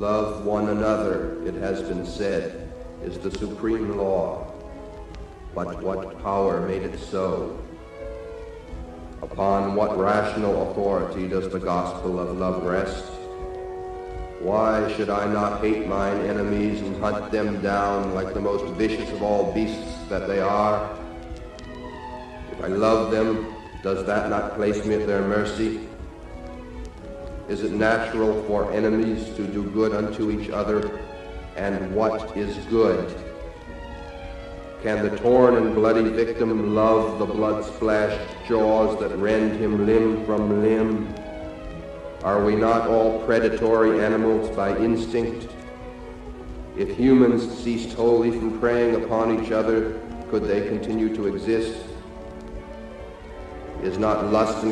Love one another, it has been said, is the supreme law. But what power made it so? Upon what rational authority does the gospel of love rest? Why should I not hate mine enemies and hunt them down like the most vicious of all beasts that they are? If I love them, does that not place me at their mercy? Is it natural for enemies to do good unto each other? And what is good? Can the torn and bloody victim love the blood-splashed jaws that rend him limb from limb? Are we not all predatory animals by instinct? If humans ceased wholly from preying upon each other, could they continue to exist? Is not lust and